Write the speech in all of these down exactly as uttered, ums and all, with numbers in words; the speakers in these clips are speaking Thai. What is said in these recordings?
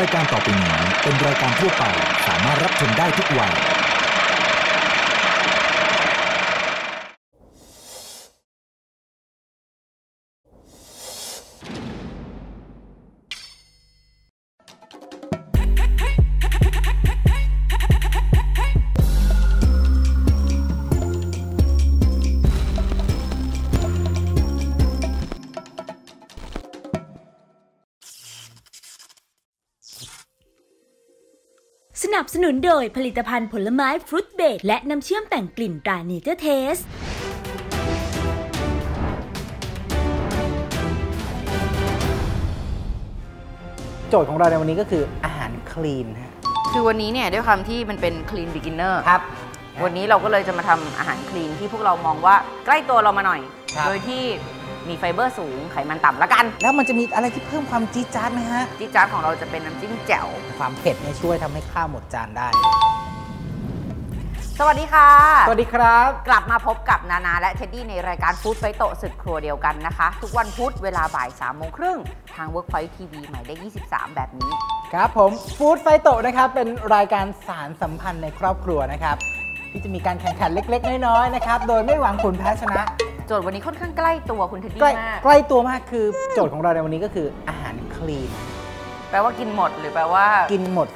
รายการต่อไปนี้เป็นรายการทั่วไปสามารถรับชมได้ทุกวัยสนับสนุนโดยผลิตภัณฑ์ผลไม้ฟรุตเบรดและน้ำเชื่อมแต่งกลิ่นตราเนเจอร์เทสโจทย์ของเราในวันนี้ก็คืออาหารคลีนคือวันนี้เนี่ยด้วยความที่มันเป็นคลีนบิกินเนอร์ครับวันนี้เราก็เลยจะมาทำอาหารคลีนที่พวกเรามองว่าใกล้ตัวเรามาหน่อยโดยที่มีไฟเบอร์สูงไขมันต่ำละกันแล้วมันจะมีอะไรที่เพิ่มความจี๊ดจ๊าดไหมฮะจี๊ดจ๊าดของเราจะเป็นน้ำจิ้มแจ่วความเผ็ดเนี่ยช่วยทำให้ข้าวหมดจานได้สวัสดีค่ะสวัสดีครับกลับมาพบกับนานาและเท็ดดี้ในรายการฟู้ดไฟโตะศึกครัวเดียวกันนะคะทุกวันพุธเวลาบ่ายสามโมงครึ่งทาง Workpoint ที วี หมายเลขยี่สิบสามแบบนี้ครับผมฟู้ดไฟโตะนะครับเป็นรายการสารสัมพันธ์ในครอบครัวนะครับที่จะมีการแข่งขันเล็กๆน้อยๆนะครับโดยไม่หวังผลแพ้ชนะโจทย์วันนี้ค่อนข้างใกล้ตัวคุณเท็ดดี้มากใกล้ตัวมากคือโจทย์ของเราในวันนี้ก็คืออาหารคลีนแปลว่ากินหมดหรือแปลว่ากินหมด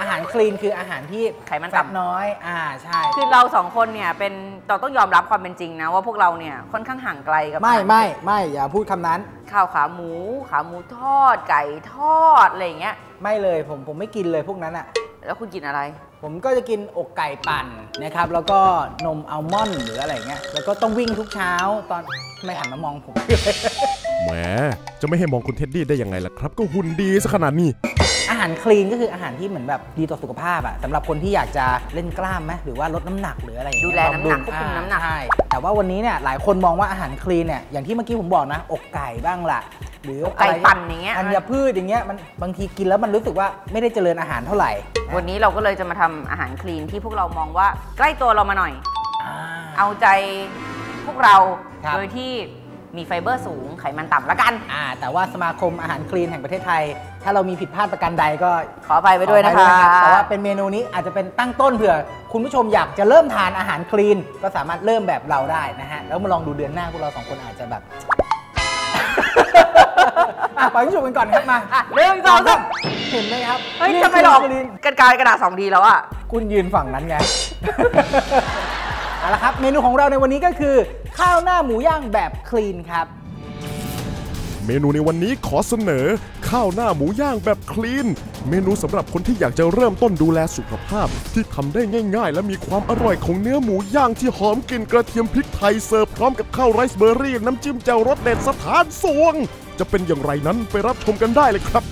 อาหารคลีนคืออาหารที่ไขมันต่ำน้อยอ่าใช่คือเราสองคนเนี่ยเป็นเราต้องยอมรับความเป็นจริงนะว่าพวกเราเนี่ยค่อนข้างห่างไกลกับไม่ไม่ไม่อย่าพูดคำนั้นข้าวขาหมูขาหมูทอดไก่ทอดอะไรอย่างเงี้ยไม่เลยผมผมไม่กินเลยพวกนั้นอ่ะแล้วคุณกินอะไรผมก็จะกินอกไก่ปั่นนะครับแล้วก็นมอัลมอนด์หรืออะไรเงี้ยแล้วก็ต้องวิ่งทุกเช้าตอนไม่หันมามองผมแหมจะไม่ให้มองคุณเท็ดดี้ได้ยังไงล่ะครับก็หุ่นดีซะขนาดนี้อาหารคลีนก็คืออาหารที่เหมือนแบบดีต่อสุขภาพอะสำหรับคนที่อยากจะเล่นกล้ามไหมหรือว่าลดน้ำหนักหรืออะไรดูแลน้ำหนักควบคุมน้ำหนักใช่แต่ว่าวันนี้เนี่ยหลายคนมองว่าอาหารคลีนเนี่ยอย่างที่เมื่อกี้ผมบอกนะอกไก่บ้างละหรือไก่ปั่นอย่างเงี้ยอันยาพืชอย่างเงี้ยมันบางทีกินแล้วมันรู้สึกว่าไม่ได้เจริญอาหารเท่าไหร่วันนี้เราก็เลยจะมาทำอาหารคลีนที่พวกเรามองว่าใกล้ตัวเรามาหน่อยเอาใจพวกเราโดยที่มีไฟเบอร์สูงไขมันต่ำละกันอ่าแต่ว่าสมาคมอาหารคลีนแห่งประเทศไทยถ้าเรามีผิดพลาดประการใดก็ขออภัยไปด้วยนะคะแต่ว่าเป็นเมนูนี้อาจจะเป็นตั้งต้นเผื่อคุณผู้ชมอยากจะเริ่มทานอาหารคลีนก็สามารถเริ่มแบบเราได้นะฮะแล้วมาลองดูเดือนหน้าพวกเราสองคนอาจจะแบบไปผู้ชมกันก่อนครับมาเรื่องสองเห็นไหมครับเฮ้ยทำไมหลอกกันกายกระดาษสองดีแล้วอ่ะคุณยืนฝั่งนั้นไงเอาละครับเมนูของเราในวันนี้ก็คือข้าวหน้าหมูย่างแบบคลีนครับเมนูในวันนี้ขอเสนอข้าวหน้าหมูย่างแบบคลีนเมนูสำหรับคนที่อยากจะเริ่มต้นดูแลสุขภาพที่ทำได้ง่ายๆและมีความอร่อยของเนื้อหมูย่างที่หอมกลิ่นกระเทียมพริกไทยเสิร์ฟพร้อมกับข้าวไรซ์เบอร์รี่น้ำจิ้มแจ่วรสเด็ดสถานสวงจะเป็นอย่างไรนั้นไปรับชมกันได้เลยครับ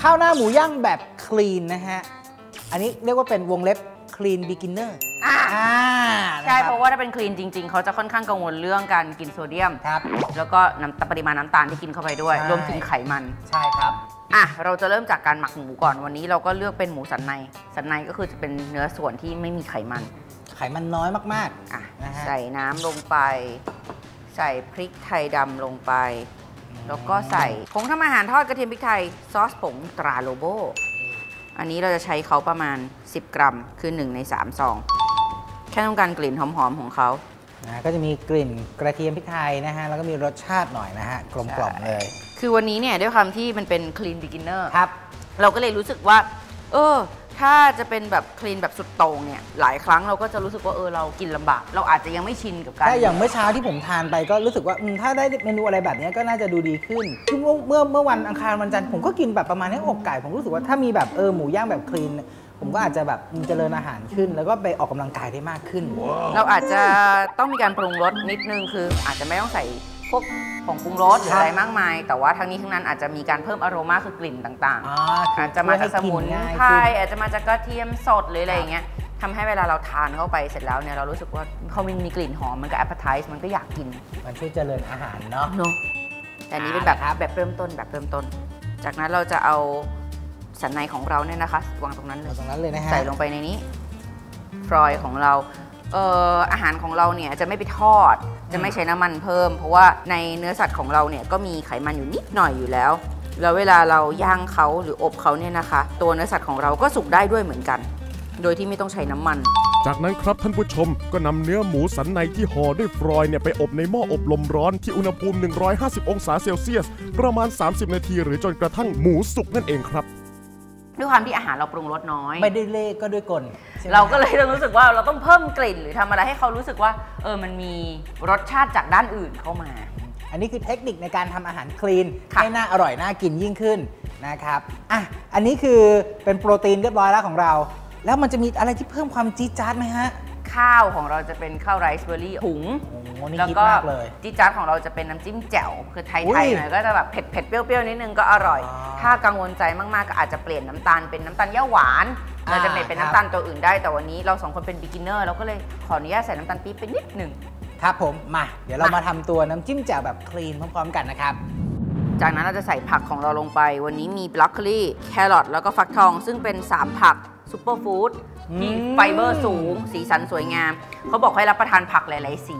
ข้าวหน้าหมูย่างแบบคลีนนะฮะอันนี้เรียกว่าเป็นวงเล็บคลีนบิกินเนอร์ใช่เพราะว่าถ้าเป็นคลีนจริงๆเขาจะค่อนข้างกังวลเรื่องการกินโซเดียมแล้วก็น้ำปริมาณน้ำตาลที่กินเข้าไปด้วยรวมถึงไขมันใช่ครับอ่ะเราจะเริ่มจากการหมักหมูก่อนวันนี้เราก็เลือกเป็นหมูสันในสันในก็คือจะเป็นเนื้อส่วนที่ไม่มีไขมันไขมันน้อยมากๆอ่ะใส่น้ำลงไปใส่พริกไทยดำลงไปแล้วก็ใส่ผงทำอาหารทอดกระเทียมพริกไทยซอสผงตราโลโบอันนี้เราจะใช้เขาประมาณสิบกรัมคือหนึ่งในสามซองแค่ต้องการกลิ่นหอมๆของเขานะก็จะมีกลิ่นกระเทียมพริกไทยนะฮะแล้วก็มีรสชาติหน่อยนะฮะกลมกล่อมเลยคือวันนี้เนี่ยด้วยความที่มันเป็นคลีนบิกินเนอร์ครับเราก็เลยรู้สึกว่าเออถ้าจะเป็นแบบคลีนแบบสุดโต่งเนี่ยหลายครั้งเราก็จะรู้สึกว่าเออเรากินลำบากเราอาจจะยังไม่ชินกับการแต่อย่างเมื่อเช้าที่ผมทานไปก็รู้สึกว่าถ้าได้เมนูอะไรแบบนี้ก็น่าจะดูดีขึ้นคือเมื่อเมื่อเมื่อวันอังคารวันจันทร์ผมก็กินแบบประมาณนี้อกไก่ผมรู้สึกว่าถ้ามีแบบเออหมูย่างแบบคลีนผมก็อาจจะแบบเจริญอาหารขึ้นแล้วก็ไปออกกำลังกายได้มากขึ้น wow. เราอาจจะต้องมีการปรุงรสนิดนึงคืออาจจะไม่ต้องใส่พวกของปรุงรสหรืออะไรมากมายแต่ว่าทั้งนี้ทั้งนั้นอาจจะมีการเพิ่มอโรมาคือกลิ่นต่างๆ อ, อาจจะมาจากสมุนไพรอาจจะมาจากกระเทียมสดหรืออะไรอย่างเงี้ยทำให้เวลาเราทานเข้าไปเสร็จแล้วเนี่ยเรารู้สึกว่าเขามีกลิ่นหอมมันก็แอปเปอร์ไทส์มันก็อยากกินมันช่วยเจริญอาหารเนาะแต่นี้เป็นแบบแบบเริ่มต้นแบบเริ่มต้นจากนั้นเราจะเอาสันในของเราเนี่ยนะคะวางตรงนั้นเลยตรงนั้นเลยนะฮะใส่ลงไปในนี้ฟรอยของเราเอ่ออาหารของเราเนี่ยจะไม่ไปทอดจะไม่ใช้น้ำมันเพิ่มเพราะว่าในเนื้อสัตว์ของเราเนี่ยก็มีไขมันอยู่นิดหน่อยอยู่แล้ว แล้วเวลาเราย่างเขาหรืออบเขาเนี่ยนะคะตัวเนื้อสัตว์ของเราก็สุกได้ด้วยเหมือนกันโดยที่ไม่ต้องใช้น้ำมันจากนั้นครับท่านผู้ชมก็นำเนื้อหมูสันในที่ห่อด้วยฟรอยล์เนี่ยไปอบในหม้ออบลมร้อนที่อุณหภูมิหนึ่งร้อยห้าสิบองศาเซลเซียสประมาณสามสิบนาทีหรือจนกระทั่งหมูสุกนั่นเองครับด้วยความที่อาหารเราปรุงรสน้อยไม่ได้เล่ก็ด้วยกลเราก็เลยต้องรู้สึกว่าเราต้องเพิ่มกลิ่นหรือทำอะไรให้เขารู้สึกว่าเออมันมีรสชาติจากด้านอื่นเข้ามาอันนี้คือเทคนิคในการทำอาหารคลีนให้น่าอร่อยน่ากินยิ่งขึ้นนะครับอ่ะอันนี้คือเป็นโปรตีนเรียบร้อยแล้วของเราแล้วมันจะมีอะไรที่เพิ่มความจี๊ดจ๊าดไหมฮะข้าวของเราจะเป็นข้าวไรซ์เบอร์รี่หุงแล้วก็จี๊ดจ๊าดของเราจะเป็นน้ำจิ้มแจ่วคือไทยๆหน่อยก็จะแบบเผ็ดเผ็ดเปรี้ยวๆนิดนึงก็อร่อยถ้ากังวลใจมากๆก็อาจจะเปลี่ยนน้ำตาลเป็นน้ำตาลย่าหวานเราจะเปลี่ยนเป็นน้ำตาลตัวอื่นได้แต่วันนี้เราสองคนเป็นบิ๊กเนอร์เราก็เลยขออนุญาตใส่น้ำตาลปี๊บไปนิดนึงครับผมมาเดี๋ยวเรามาทำตัวน้ำจิ้มแจ่วแบบคลีนพร้อมๆกันนะครับจากนั้นเราจะใส่ผักของเราลงไปวันนี้มีบรอกโคลีแครอทแล้วก็ฟักทองซึ่งเป็นสามผักซูเปอร์ฟู้ดที่ไฟเบอร์สูงสีสันสวยงามเขาบอกให้รับประทานผักหลายๆสี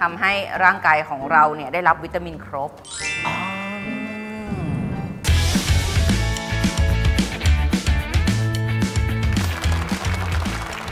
ทำให้ร่างกายของเราเนี่ยได้รับวิตามินครบ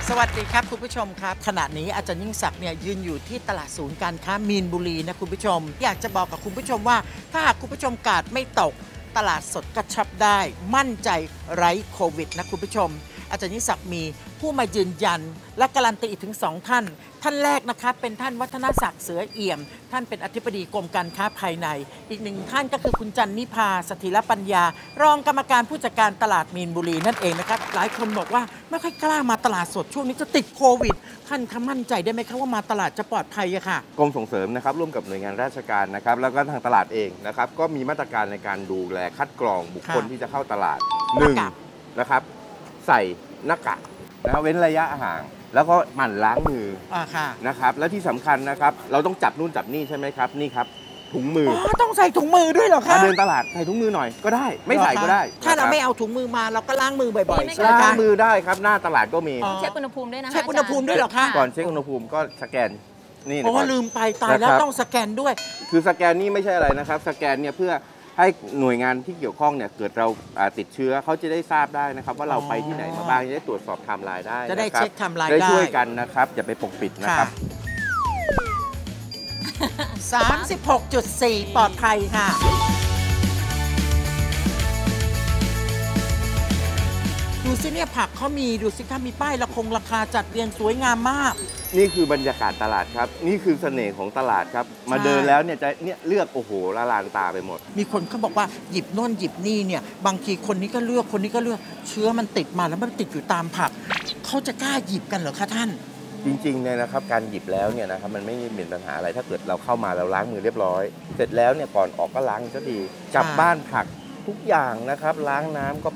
สวัสดีครับคุณผู้ชมครับขณะนี้อาจารย์ยิ่งศักดิ์เนี่ยยืนอยู่ที่ตลาดศูนย์การค้ามีนบุรีนะคุณผู้ชมอยากจะบอกกับคุณผู้ชมว่าถ้าหากคุณผู้ชมกาดไม่ตกตลาดสดกระชับได้มั่นใจไร้โควิดนะคุณผู้ชมอาจารย์ยิ่งศักดิ์มีผู้มายืนยันและการันตีอีกถึงสองท่านท่านแรกนะคะเป็นท่านวัฒนศักดิ์เสือเอี่ยมท่านเป็นอธิบดีกรมการค้าภายในอีกหนึ่งท่านก็คือคุณจันนิพาสถิรปัญญารองกรรมการผู้จัดการตลาดมีนบุรีนั่นเองนะครับหลายคนบอกว่าไม่ค่อยกล้ามาตลาดสดช่วงนี้จะติดโควิดท่านคะมั่นใจได้ไหมคะว่ามาตลาดจะปลอดภัยค่ะกรมส่งเสริมนะครับร่วมกับหน่วยงานราชการนะครับแล้วก็ทางตลาดเองนะครับก็มีมาตรการในการดูแลคัดกรองบุคคลที่จะเข้าตลาดหนึ่งนะครับใส่หน้ากากนะเว้นระยะห่างแล้วก็หมั่นล้างมือนะครับและที่สำคัญนะครับเราต้องจับนู่นจับนี่ใช่ไหมครับนี่ครับถุงมือต้องใส่ถุงมือด้วยเหรอคะเดินตลาดใส่ถุงมือหน่อยก็ได้ไม่ใส่ก็ได้ถ้าเราไม่เอาถุงมือมาเราก็ล้างมือบ่อยๆล้างมือได้ครับหน้าตลาดก็มีเช็คอุณหภูมิด้วยนะเช็คอุณหภูมิด้วยเหรอคะก่อนเช็คอุณหภูมิก็สแกนนี่นะเพราะว่าลืมไปตายแล้วต้องสแกนด้วยคือสแกนนี่ไม่ใช่อะไรนะครับสแกนเนี่ยเพื่อให้หน่วยงานที่เกี่ยวข้องเนี่ยเกิดเราติดเชื้อเขาจะได้ทราบได้นะครับว่าเราไปที่ไหนมาบ้างจะได้ตรวจสอบไทม์ไลน์ได้จะได้เช็คไทม์ไลน์ได้ช่วยกันนะครับอย่าไปปกปิดนะครับ สามสิบหกจุดสี่ ปลอดภัยค่ะดูสิเนี่ยผักเขามีดูสิถ้ามีป้ายละคงราคาจัดเรียงสวยงามมากนี่คือบรรยากาศตลาดครับนี่คือเสน่ห์ของตลาดครับมาเดินแล้วเนี่ยจะเนี่ยเลือกโอ้โหละลานตาไปหมดมีคนเขาบอกว่าหยิบโน่นหยิบนี่เนี่ยบางทีคนนี้ก็เลือกคนนี้ก็เลือกเชื้อมันติดมาแล้วมันติดอยู่ตามผักเขาจะกล้าหยิบกันเหรอคะท่านจริงๆเนี่ยนะครับการหยิบแล้วเนี่ยนะครับมันไม่มีปัญหาอะไรถ้าเกิดเราเข้ามาแล้วล้างมือเรียบร้อยเสร็จแล้วเนี่ยก่อนออกก็ล้างก็ดีกลับบ้านผักทุกอย่างนะครับล้างน้ำก็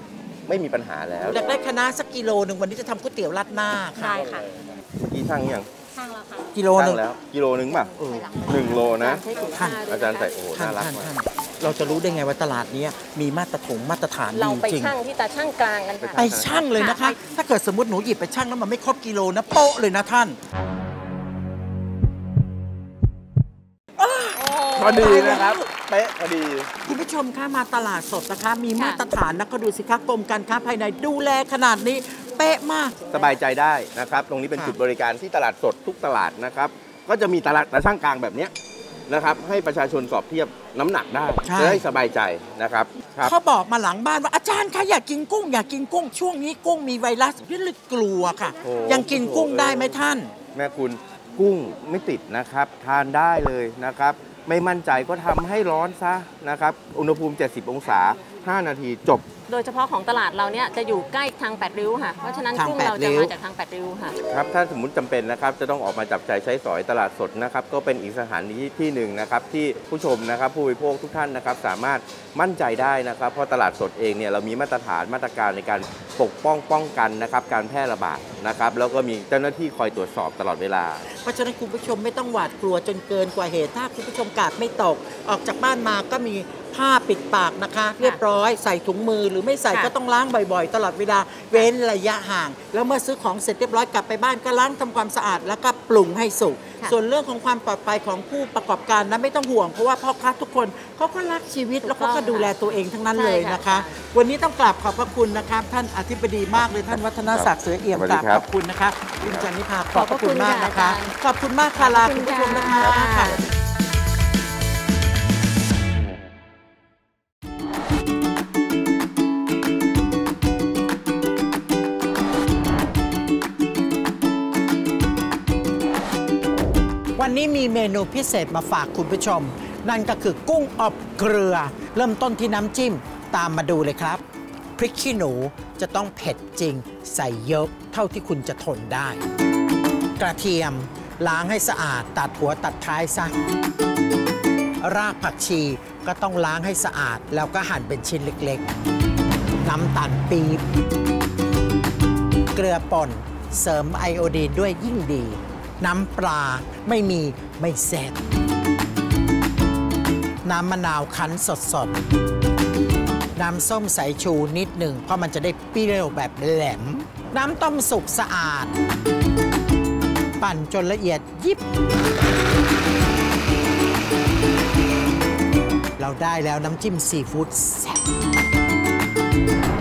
ไม่มีปัญหาแล้วอยากได้คณะสักกิโลหนึ่งวันนี้จะทำก๋วยเตี๋ยวรัดหน้าค่ะได้ค่ะกี่ชั่งยังชั่งแล้วค่ะกิโลนึงแล้วกิโลนึงป่ะหนึ่งโลนะอาจารย์ใส่โอ้โหน่ารักมากเราจะรู้ได้ไงว่าตลาดนี้มีมาตรฐานมาตรฐานจริงเราไปชั่งที่ตาชั่งกลางกันไปชั่งเลยนะคะถ้าเกิดสมมติหนูหยิบไปชั่งแล้วมันไม่ครบกิโลนะโป๊ะเลยนะท่านพอดีนะครับเป๊ะพอดีคุณผู้ชมคะมาตลาดสดนะคะมีมาตรฐานนะก็ดูสิครับกรมการค้าภายในดูแลขนาดนี้เป๊ะมากสบายใจได้นะครับตรงนี้เป็นจุดบริการที่ตลาดสดทุกตลาดนะครับก็จะมีตลาดตาช่างกลางแบบนี้นะครับให้ประชาชนสอบเทียบน้ำหนักได้จะได้สบายใจนะครับเขาบอกมาหลังบ้านว่าอาจารย์คะอยากกินกุ้งอยากกินกุ้งช่วงนี้กุ้งมีไวรัสยิ่งเลยกลัวค่ะยังกินกุ้งได้ไหมท่านแม่คุณกุ้งไม่ติดนะครับทานได้เลยนะครับไม่มั่นใจก็ทำให้ร้อนซะนะครับอุณหภูมิเจ็ดสิบองศาห้านาทีจบโดยเฉพาะของตลาดเราเนี่ยจะอยู่ใกล้ทางแปดริ้วค่ะเพราะฉะนั้นกุ้งเราจะมาจากทางแปดริ้วค่ะครับถ้าสมมติจำเป็นนะครับจะต้องออกมาจับใจใช้สอยตลาดสดนะครับก็เป็นอีกสถานที่ที่หนึ่งนะครับที่ผู้ชมนะครับผู้บริโภคทุกท่านนะครับสามารถมั่นใจได้นะครับเพราะตลาดสดเองเนี่ยเรามีมาตรฐานมาตรการในการปกป้องป้องกันนะครับการแพร่ระบาดนะครับแล้วก็มีเจ้าหน้าที่คอยตรวจสอบตลอดเวลาเพราะฉะนั้นคุณผู้ชมไม่ต้องหวาดกลัวจนเกินกว่าเหตุถ้าคุณผู้ชมกาดไม่ตกออกจากบ้านมาก็มี ผ้าปิดปากนะคะเรียบร้อยใส่ถุงมือหรือไม่ใส่ก็ต้องล้างบ่อยๆตลอดเวลาเว้นระยะห่างแล้วเมื่อซื้อของเสร็จเรียบร้อยกลับไปบ้านก็ล้างทำความสะอาดแล้วก็ปรุงให้สุกส่วนเรื่องของความปลอดภัยของผู้ประกอบการนั้นไม่ต้องห่วงเพราะว่าพ่อค้าทุกคนเขาก็รักชีวิตแล้วก็ดูแลตัวเองทั้งนั้นเลยนะคะวันนี้ต้องกราบขอบพระคุณนะคะท่านอธิบดีมากเลยท่านวัฒนศักดิ์เสือเอี่ยมกราบขอบคุณนะคะคุณจันทิพาขอบพระคุณมากนะคะขอบคุณมากค่ะลาคุณผู้ชมนะคะวันนี้มีเมนูพิเศษมาฝากคุณผู้ชมนั่นก็คือกุ้งอบเกลือเริ่มต้นที่น้ำจิ้มตามมาดูเลยครับพริกขี้หนูจะต้องเผ็ดจริงใส่เยอะเท่าที่คุณจะทนได้กระเทียมล้างให้สะอาดตัดหัวตัดท้ายซะรากผักชีก็ต้องล้างให้สะอาดแล้วก็หั่นเป็นชิ้นเล็กๆน้ำตาลปี๊บเกลือป่นเสริมไอโอดีนด้วยยิ่งดีน้ำปลาไม่มีไม่แซ่บน้ำมะนาวคั้นสดๆน้ำส้มสายชูนิดหนึ่งเพราะมันจะได้เปรี้ยวแบบแหลมน้ำต้มสุกสะอาดปั่นจนละเอียดยิบเราได้แล้วน้ำจิ้มซีฟู้ดแซ่บ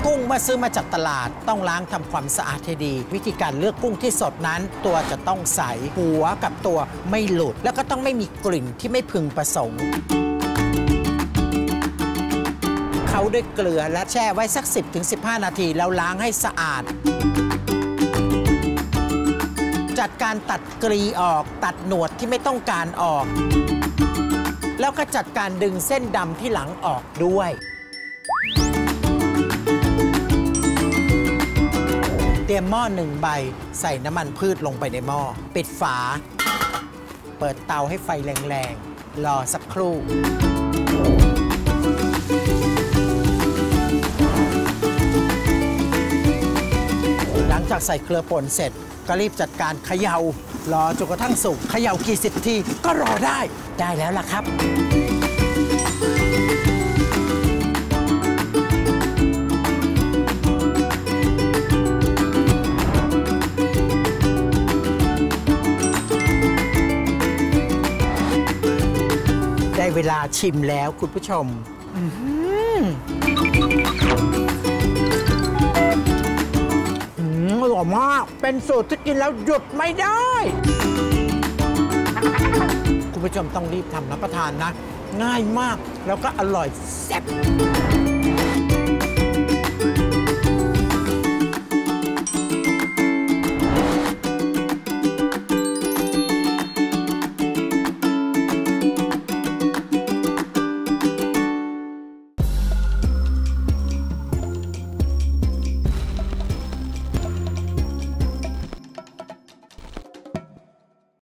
กุ้งเมื่อซื้อมาจากตลาดต้องล้างทำความสะอาดให้ดีวิธีการเลือกกุ้งที่สดนั้นตัวจะต้องใสหัวกับตัวไม่หลุดแล้วก็ต้องไม่มีกลิ่นที่ไม่พึงประสงค์เขาด้วยเกลือและแช่ไว้สัก สิบถึงสิบห้า นาทีแล้วล้างให้สะอาดจัดการตัดกรีออกตัดหนวดที่ไม่ต้องการออกแล้วก็จัดการดึงเส้นดำที่หลังออกด้วยเตรียมหม้อหนึ่งใบใส่น้ำมันพืชลงไปในหม้อปิดฝาเปิดเตาให้ไฟแรงๆรอสักครู่หลังจากใส่เกลือป่นเสร็จก็รีบจัดการเขย่ารอจนกระทั่งสุกเขย่ากี่สิบทีก็รอได้ได้แล้วล่ะครับเวลาชิมแล้วคุณผู้ชมอืมอร่อยมากเป็นสูตรที่กินแล้วหยุดไม่ได้คุณผู้ชมต้องรีบทำรับประทานนะง่ายมากแล้วก็อร่อยแซ่บ